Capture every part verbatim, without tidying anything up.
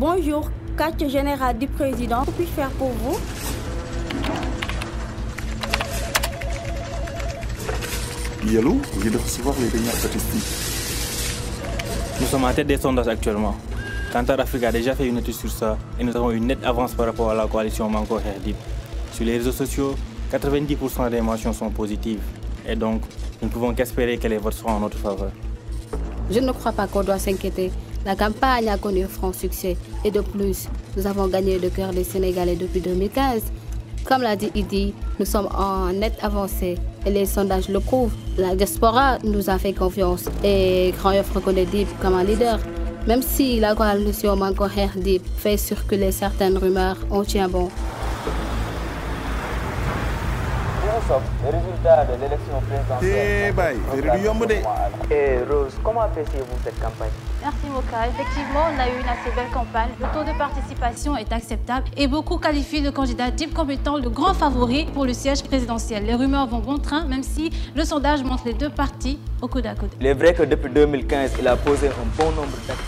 Bonjour, quartier général du président, que puis-je faire pour vous? Yellow, vous venez de recevoir les dernières statistiques. Nous sommes en tête des sondages actuellement. Cantar d'Afrique a déjà fait une étude sur ça et nous avons une nette avance par rapport à la coalition Manko-Hèr Deep. Sur les réseaux sociaux, quatre-vingt-dix pour cent des mentions sont positives et donc nous ne pouvons qu'espérer que les votes seront en notre faveur. Je ne crois pas qu'on doit s'inquiéter. La campagne a connu un franc succès et de plus, nous avons gagné le cœur des Sénégalais depuis deux mille quinze. Comme l'a dit Idi, nous sommes en nette avancée et les sondages le prouvent. La diaspora nous a fait confiance et Grand-Yoff reconnaît Dip comme un leader. Même si la coalition Manko-Hèr Deep fait circuler certaines rumeurs, on tient bon. Les résultats de l'élection présidentielle. Et Rose, comment appréciez-vous cette campagne? Merci Moka. Effectivement, on a eu une assez belle campagne. Le taux de participation est acceptable et beaucoup qualifient le candidat Dip comme étant le grand favori pour le siège présidentiel. Les rumeurs vont bon train, même si le sondage montre les deux partis au coude à coude. Il est vrai que depuis deux mille quinze, il a posé un bon nombre d'actes.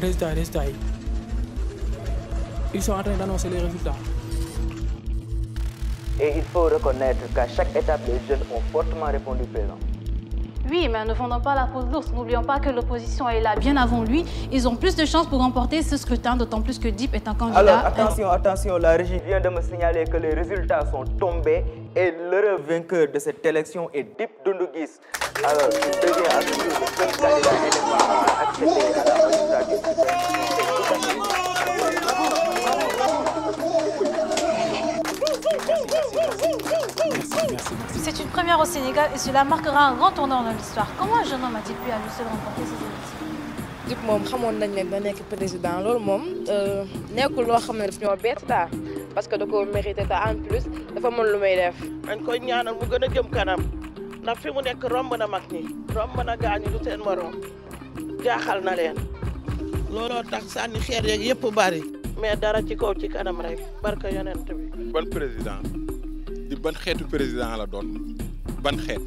Restez, restez. Ils sont en train d'annoncer les résultats. Et il faut reconnaître qu'à chaque étape, les jeunes ont fortement répondu présent. Oui, mais ne vendons pas la peau de l'ours. N'oublions pas que l'opposition est là bien avant lui. Ils ont plus de chances pour remporter ce scrutin, d'autant plus que Dip est un candidat. Alors, attention, attention, la régie vient de me signaler que les résultats sont tombés et le vainqueur de cette élection est Dip Doundou Guiss. Alors, il devient à ce jour le seul candidat indépendant à accepter la candidature. C'est une première au Sénégal et cela marquera un grand tournant dans l'histoire. Comment un jeune homme a-t-il pu à lui seul remporter ces élections? Dip moom xamoon nañ leen da nekk président loolu moom nekkul loo xam ne daf ñoo bett daal parce que da ko mérité te en plus dafa mën lu muy def. Dañ koy ñaanal mu gën a jëm kanam ndax fi mu nekk romb na mag ñi romb na gaañu du seen morom jaaxal na leen looloo tax sànni xeer yeeg yëpp bari mais dara ci kaw ci kanam rek barka yonent bi. Bon président. di ban xeetu président la doon ban xeet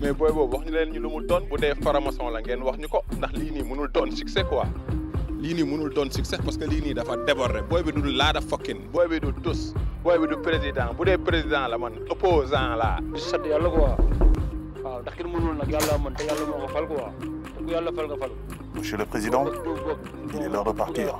mais booy boobu wax ñu leen ñu lu mu doon bu dee faramason la ngeen wax ñu ko ndax lii nii mënul doon succès quoi lii nii mënul doon succès parce que lii nii dafa déborder booy bi du laada fokkin booy bi du tus booy bi du président bu dee président la man opposant la di sant yàlla quoi waaw ndax kenn mënul nag yàlla mën te yàlla moo ko fal quoi ku yàlla fal nga fal. Monsieur le président, il est l'heure de partir.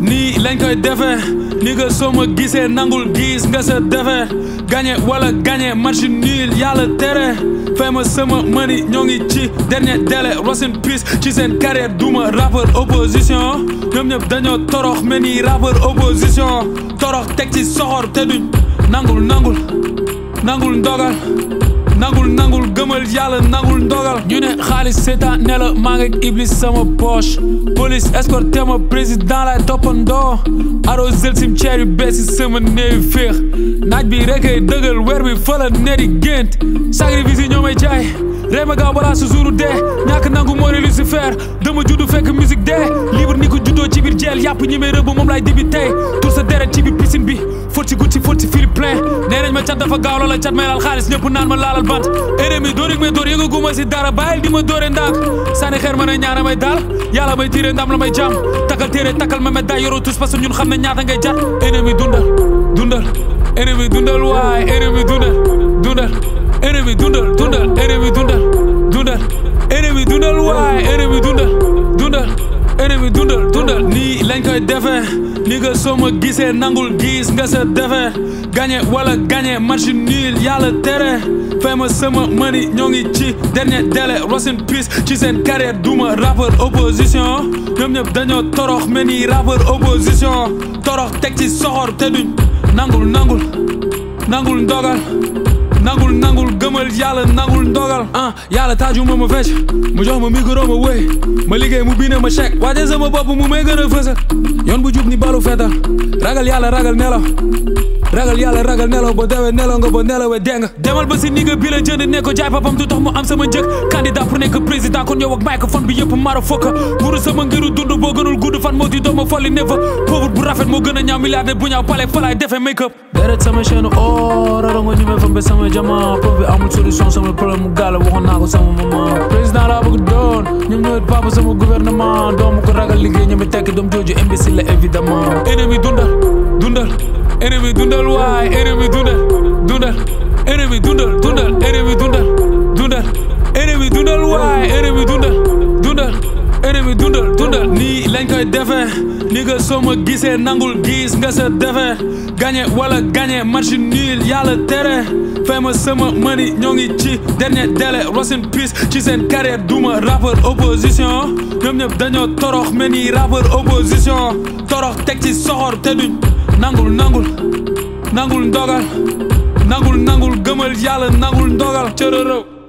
nii lañ koy defee ni nga soo ma gisee nangul gis nga sa defee gagné wala gagné match nul yàlla tere fay ma sama mani ñoo ngi ci dernier délai rest in peace ci seen carrière duma rappeur opposition ñoom ñëpp dañoo torox mel ni rappeur opposition torox teg ci soxor te duñ nangul nangul nangul ndogal nangul nangul gëmal yàlla nangul ndogal ñu ne xaalis seetaan ne la maa ngi iblis sama poche police escorté ma président lay toppandoo arrosel cimetière yu bees yi sama néew féex naaj bi rek ay dëgal weer bi fëla neri gént sacrifice yi ñoo may jaay ree ma gaaw balaa su suuru dee ñàkk nangu moo ne Lucifer dama juddu fekk musique dee libre ni ko juddoo ci biir jeel yàpp ñi may rëbb moom lay dibi tey tur sa deret ci biir piscine bi faut ci gutti faut ci fil plein nee nañ ma cat dafa gaaw loola cat may laal xaalis ñëpp naan ma laalal bant enemy doorik may door yëngaguma si dara bàyyil di ma doore ndaak sànni xeer ma ne ñaana may daal yàlla may tiire ndam la may jàmm takkal téere takkal ma médaille yoroo tous parce que ñun xam ne ñaata ngay jat enemy dundal dundal enemy dundal waay enemy dundal dundal enemy dundal dundal enemy dundal dundal enemy dundal waay enemy dundal dundal enemy dundal dundal nii lañ koy defee Nigga soo ma gisee nangul gis nga sa defe gagné wala gagné match nul yàlla tere fay ma sama money ñoo ngi ci dernier délai rest in peace ci seen carrière duma rappeur opposition ñoom ñëpp dañoo torox mel ni rappeur opposition torox teg ci soxor te duñ nangul nangul nangul ndogal nangul nangul gëmal yàlla nangul ndogal ah yàlla taaju ma ma fecc mu jox ma micro ma wéy ma liggéey mu bind ma chèque waaje sama bopp mu may gën a fësal yoon bu jub ni balu fetal ragal yàlla ragal nelaw ragal yàlla ragal nelaw ba dewe nelaw nga ba nelawee deng demal ba si ni nga bi la jënd ne ko jaay papam du tax mu am sama njëkk candidat pour nekk président kon yow ak microphone bi yëpp mara fokk nguuru sama ngiru dund boo gënul gudd fan moo di dox ma folli ne fa pauvre bu rafet moo gën a ñaaw milliardaire bu ñaaw pale falaay defee make up deret sama chaîne or rarango ñu me fa be sama jamaa pauvre amul solution sama problème mu gàll waxoon naa ko sama maman président laa bëgg doon ñoom ñëwet papa sama gouvernement doomu ko ragal liggéey ñoom tekki doom jooju imbécile la évidemment ennemi dundal dundal Enemy doundul waay enemy doundul doundul enemy doundul doundul enemy doundul doundul enemy doundul waay enemy doundul doundul enemy doundul doundul nii lañ koy defee ni nga soo ma gisee nangul gis nga sa defee gagné wala gagné match nul yàlla tere fay ma sama money ñoo ngi ci dernier délai rest in peace ci seen carrière duma rappeur opposition ñoom ñëpp dañoo torox mel ni rappeur opposition torox teg ci soxor te duñ nangul nangul nangul ndogal nangul nangul gëmal yàlla nangul ndogal cërërëw